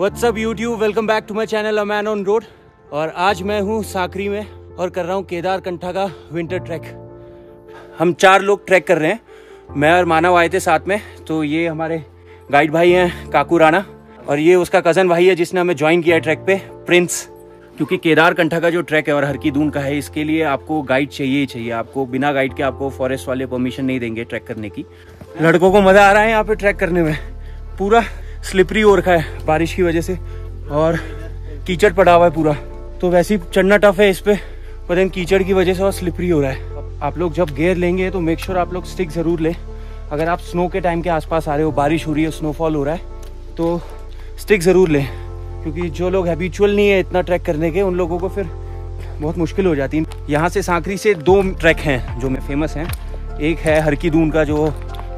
WhatsApp YouTube, welcome back to my channel a man on road. और आज मैं हूँ सांकरी में और कर रहा हूँ केदारकंठा का विंटर ट्रैक। हम चार लोग ट्रैक कर रहे हैं, मैं और मानव आए थे साथ में। तो ये हमारे गाइड भाई हैं काकू राणा, और ये उसका कज़न भाई है जिसने हमें ज्वाइन किया है ट्रैक पे, प्रिंस। क्योंकि केदारकंठा का जो ट्रैक है और हरकी दून का है, इसके लिए आपको गाइड चाहिए ही चाहिए। आपको बिना गाइड के आपको फॉरेस्ट वाले परमिशन नहीं देंगे ट्रैक करने की। लड़कों को मज़ा आ रहा है यहाँ पे ट्रैक करने में। पूरा स्लिपरी हो रखा है बारिश की वजह से और कीचड़ पड़ा हुआ है पूरा, तो वैसे ही चढ़ना टफ है इस पर, पर इन कीचड़ की वजह से और स्लिपरी हो रहा है। आप लोग जब गेयर लेंगे तो मेक श्योर आप लोग स्टिक ज़रूर लें। अगर आप स्नो के टाइम के आसपास आ रहे हो, बारिश हो रही है, स्नोफॉल हो रहा है, तो स्टिक ज़रूर लें। क्योंकि जो लोग हैबिचुअल नहीं है इतना ट्रैक करने के, उन लोगों को फिर बहुत मुश्किल हो जाती है। यहाँ से सांकरी से दो ट्रैक हैं जो फेमस हैं। एक है हरकी दून का जो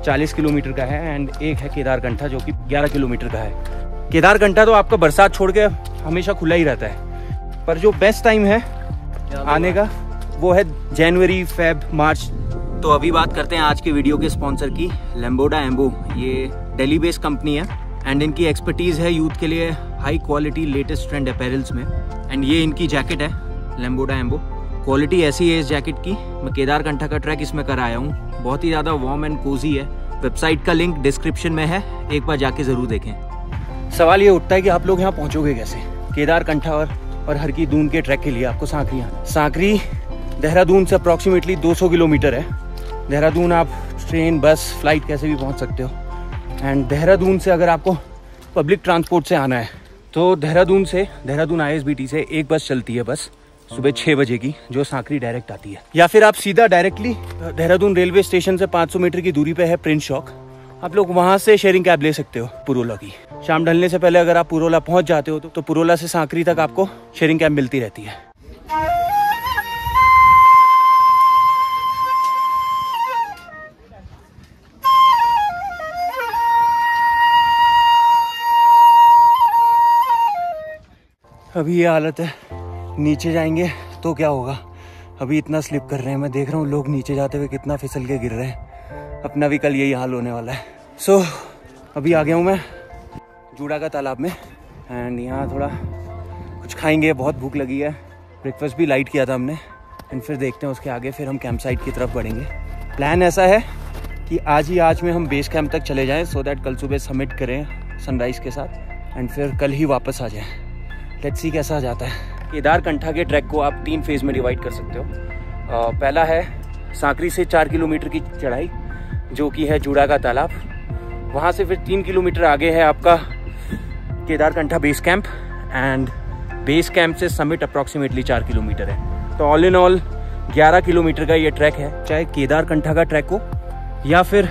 40 किलोमीटर का है, एंड एक है केदारकंठा जो कि 11 किलोमीटर का है। केदारकंठा तो आपका बरसात छोड़ के हमेशा खुला ही रहता है, पर जो बेस्ट टाइम है आने का वो है जनवरी, फेब, मार्च। तो अभी बात करते हैं आज के वीडियो के स्पॉन्सर की, लैम्बोडा एम्बो। ये दिल्ली बेस्ड कंपनी है एंड इनकी एक्सपर्टीज़ है यूथ के लिए high quality latest trend apparels में। एंड ये इनकी जैकेट है, लैम्बोडा एम्बो। क्वालिटी ऐसी है इस जैकेट की, मैं केदारकंठा का ट्रैक इसमें कर आया हूँ। बहुत ही ज़्यादा वार्म एंड कोजी है। वेबसाइट का लिंक डिस्क्रिप्शन में है, एक बार जाके ज़रूर देखें। सवाल ये उठता है कि आप लोग यहाँ पहुँचोगे कैसे केदारकंठा और हरकी दून के ट्रैक के लिए? आपको सांकरी आना। सांकरी देहरादून से अप्रॉक्सीमेटली 200 किलोमीटर है। देहरादून आप ट्रेन, बस, फ्लाइट कैसे भी पहुँच सकते हो। एंड देहरादून से अगर आपको पब्लिक ट्रांसपोर्ट से आना है तो देहरादून ISBT से एक बस चलती है, बस सुबह 6 बजे की, जो सांकरी डायरेक्ट आती है। या फिर आप सीधा डायरेक्टली देहरादून रेलवे स्टेशन से 500 मीटर की दूरी पे है प्रिंस चौक, आप लोग वहाँ से शेयरिंग कैब ले सकते हो पुरोला की। शाम ढलने से पहले अगर आप पुरोला पहुँच जाते हो तो पुरोला से सांकरी तक आपको शेयरिंग कैब मिलती रहती है। अभी ये हालत है, नीचे जाएंगे तो क्या होगा। अभी इतना स्लिप कर रहे हैं, मैं देख रहा हूँ लोग नीचे जाते हुए कितना फिसल के गिर रहे हैं। अपना भी कल यही हाल होने वाला है। सो अभी आ गया हूँ मैं जूड़ा का तालाब में, एंड यहाँ थोड़ा कुछ खाएंगे, बहुत भूख लगी है। ब्रेकफास्ट भी लाइट किया था हमने, एंड फिर देखते हैं उसके आगे। फिर हम कैंप साइट की तरफ बढ़ेंगे। प्लान ऐसा है कि आज में हम बेस कैम्प तक चले जाएँ, सो दैट कल सुबह सबमिट करें सनराइज़ के साथ, एंड फिर कल ही वापस आ जाएँ। लेट्स सी कैसा जाता है। केदारकंठा के ट्रैक को आप 3 फेज़ में डिवाइड कर सकते हो। पहला है सांकरी से 4 किलोमीटर की चढ़ाई जो कि है जूड़ा का तालाब। वहाँ से फिर 3 किलोमीटर आगे है आपका Kedarkantha base camp, and base camp से समिट अप्रॉक्सीमेटली 4 किलोमीटर है। तो ऑल इन ऑल 11 किलोमीटर का ये ट्रैक है। चाहे केदारकंठा का ट्रैक हो या फिर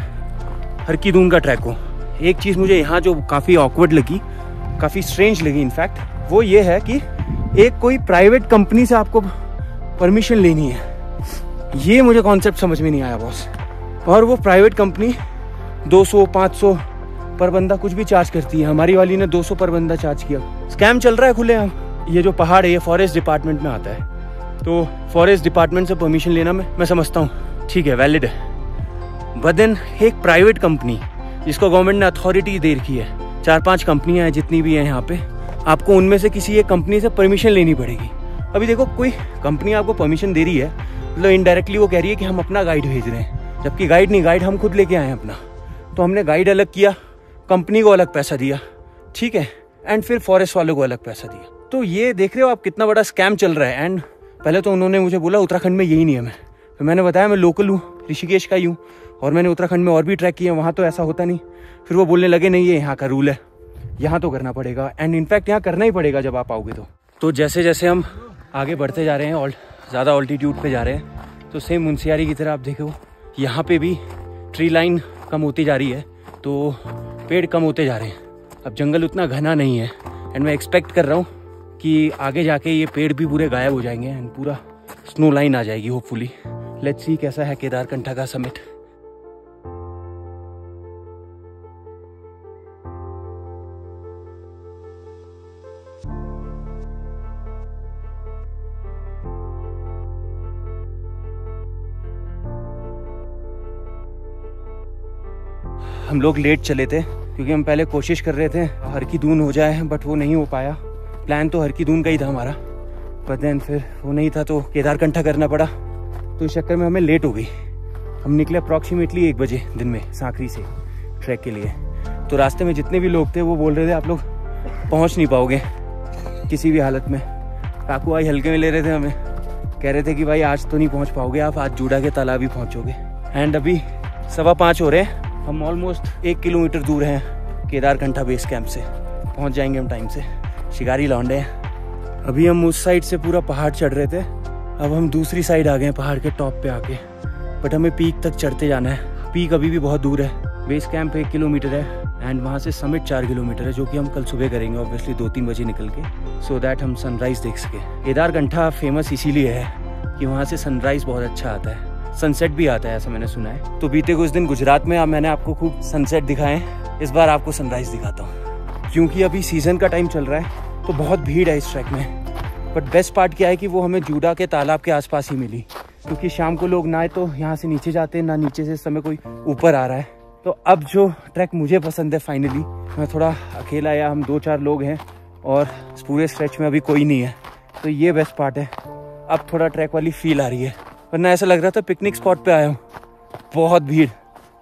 हरकी दून का ट्रैक हो, एक चीज़ मुझे यहाँ जो काफ़ी ऑकवर्ड लगी, काफ़ी स्ट्रेंज लगी इनफैक्ट, वो ये है कि एक कोई प्राइवेट कंपनी से आपको परमिशन लेनी है। ये मुझे कॉन्सेप्ट समझ में नहीं आया बॉस। और वो प्राइवेट कंपनी 200 500 पर बंदा कुछ भी चार्ज करती है। हमारी वाली ने 200 पर बंदा चार्ज किया। स्कैम चल रहा है खुलेआम। ये जो पहाड़ है ये फॉरेस्ट डिपार्टमेंट में आता है, तो फॉरेस्ट डिपार्टमेंट से परमिशन लेना मैं समझता हूँ ठीक है, वैलिड है। बट देन एक प्राइवेट कंपनी जिसको गवर्नमेंट ने अथॉरिटी दे रखी है, 4-5 कंपनियाँ हैं जितनी भी हैं यहाँ पे, आपको उनमें से किसी एक कंपनी से परमिशन लेनी पड़ेगी। अभी देखो कोई कंपनी आपको परमिशन दे रही है, मतलब इनडायरेक्टली वो कह रही है कि हम अपना गाइड भेज रहे हैं, जबकि गाइड नहीं, गाइड हम खुद लेके आए हैं अपना। तो हमने गाइड अलग किया, कंपनी को अलग पैसा दिया, ठीक है, एंड फिर फॉरेस्ट वालों को अलग पैसा दिया। तो ये देख रहे हो आप कितना बड़ा स्कैम चल रहा है। एंड पहले तो उन्होंने मुझे बोला उत्तराखंड में यही नियम है, फिर मैंने बताया मैं लोकल हूँ, ऋषिकेश का ही हूँ, और मैंने उत्तराखंड में और भी ट्रैक किए, वहाँ तो ऐसा होता नहीं। फिर वो बोलने लगे नहीं ये यहाँ का रूल है, यहाँ तो करना पड़ेगा, एंड इनफैक्ट यहाँ करना ही पड़ेगा जब आप आओगे तो जैसे जैसे हम आगे बढ़ते जा रहे हैं और ज़्यादा ऑल्टीट्यूड पे जा रहे हैं, तो सेम मुनस्यारी की तरह आप देखो यहाँ पे भी ट्री लाइन कम होती जा रही है, तो पेड़ कम होते जा रहे हैं। अब जंगल उतना घना नहीं है, एंड मैं एक्सपेक्ट कर रहा हूँ कि आगे जाके ये पेड़ भी पूरे गायब हो जाएंगे एंड पूरा स्नो लाइन आ जाएगी होपफुली। लेट्स सी कैसा है केदारकंठा का समिट। हम लोग लेट चले थे, क्योंकि हम पहले कोशिश कर रहे थे हरकी दून हो जाए, बट वो नहीं हो पाया। प्लान तो हरकी दून का ही था हमारा, बट देन फिर वो नहीं था तो केदारकंठा करना पड़ा। तो इस चक्कर में हमें लेट हो गई। हम निकले अप्रॉक्सीमेटली 1 बजे दिन में सांकरी से ट्रैक के लिए। तो रास्ते में जितने भी लोग थे वो बोल रहे थे आप लोग पहुंच नहीं पाओगे किसी भी हालत में। काकू भाई हल्के में ले रहे थे हमें, कह रहे थे कि भाई आज तो नहीं पहुंच पाओगे आप, आज जूड़ा के तालाब ही पहुँचोगे। एंड अभी 5:15 हो रहे हैं, हम ऑलमोस्ट 1 किलोमीटर दूर हैं केदारकंठा बेस कैंप से। पहुंच जाएंगे हम टाइम से, शिकारी लौंडे हैं। अभी हम उस साइड से पूरा पहाड़ चढ़ रहे थे, अब हम दूसरी साइड आ गए हैं पहाड़ के टॉप पे आके, बट हमें पीक तक चढ़ते जाना है। पीक अभी भी बहुत दूर है, बेस कैंप 1 किलोमीटर है एंड वहाँ से समिट 4 किलोमीटर है, जो कि हम कल सुबह करेंगे ऑब्वियसली 2-3 बजे निकल के, सो दैट हम सनराइज़ देख सकें। केदारकंठा फेमस इसीलिए है कि वहाँ से सनराइज़ बहुत अच्छा आता है, सनसेट भी आता है ऐसा मैंने सुना है। तो बीते कुछ दिन गुजरात में मैंने आपको खूब सनसेट दिखाए, इस बार आपको सनराइज दिखाता हूँ। क्योंकि अभी सीजन का टाइम चल रहा है तो बहुत भीड़ है इस ट्रैक में, बट बेस्ट पार्ट क्या है कि वो हमें जूड़ा के तालाब के आसपास ही मिली, क्योंकि शाम को लोग ना तो यहाँ से नीचे जाते ना नीचे से इस समय कोई ऊपर आ रहा है। तो अब जो ट्रैक मुझे पसंद है फाइनली, मैं थोड़ा अकेला या हम 2-4 लोग हैं और इस पूरे स्ट्रेच में अभी कोई नहीं है, तो ये बेस्ट पार्ट है। अब थोड़ा ट्रैक वाली फील आ रही है, वरना ऐसा लग रहा था पिकनिक स्पॉट पे आया हूँ। बहुत भीड़,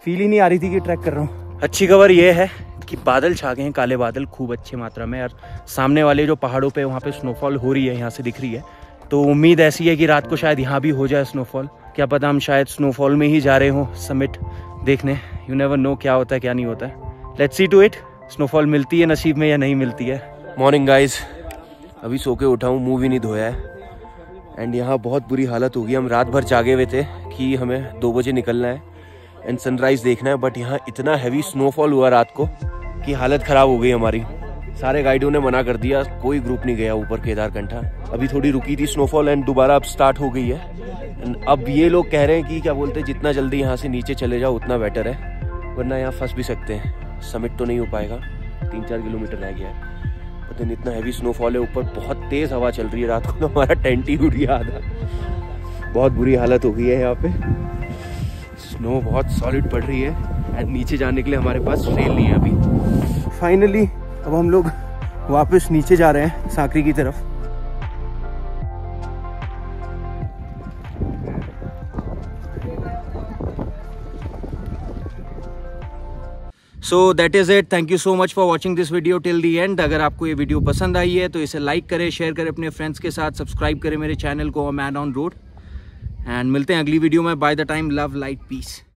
फील ही नहीं आ रही थी कि ट्रैक कर रहा हूँ। अच्छी खबर यह है कि बादल छा गए हैं, काले बादल खूब अच्छे मात्रा में, और सामने वाले जो पहाड़ों पे वहाँ पे स्नोफॉल हो रही है, यहाँ से दिख रही है। तो उम्मीद ऐसी है कि रात को शायद यहाँ भी हो जाए स्नोफॉल। क्या पता हम शायद स्नोफॉल में ही जा रहे हों समिट देखने, यू नेवर नो क्या होता है क्या नहीं होता है। Let's see to it, snowfall मिलती है नसीब में या नहीं मिलती है। मॉर्निंग गाइज, अभी सो के उठा हूँ, मुँह भी नहीं धोया है एंड यहाँ बहुत बुरी हालत होगी। हम रात भर जागे हुए थे कि हमें 2 बजे निकलना है एंड सनराइज़ देखना है, बट यहाँ इतना हैवी स्नोफॉल हुआ रात को कि हालत ख़राब हो गई हमारी। सारे गाइडों ने मना कर दिया, कोई ग्रुप नहीं गया ऊपर केदारकंठा। अभी थोड़ी रुकी थी स्नोफॉल एंड दोबारा अब स्टार्ट हो गई है एंड अब ये लोग कह रहे हैं कि क्या बोलते हैं, जितना जल्दी यहाँ से नीचे चले जाओ उतना बेटर है, वरना यहाँ फंस भी सकते हैं, समिट तो नहीं हो पाएगा, 3-4 किलोमीटर रह गया है। दिन इतना हैवी स्नोफॉल है, ऊपर बहुत तेज़ हवा चल रही है, रात को तो हमारा टेंट ही उड़ गया आधा। बहुत बुरी हालत हो गई है यहाँ पे, स्नो बहुत सॉलिड पड़ रही है एंड नीचे जाने के लिए हमारे पास ट्रेल नहीं है अभी। फाइनली अब हम लोग वापस नीचे जा रहे हैं सांकरी की तरफ। So that is it, thank you so much for watching this video till the end. अगर आपको ये वीडियो पसंद आई है तो इसे लाइक करें, शेयर करें अपने फ्रेंड्स के साथ, सब्सक्राइब करें मेरे चैनल को A Man on Road, and मिलते हैं अगली वीडियो में। By the time, love, light, piece.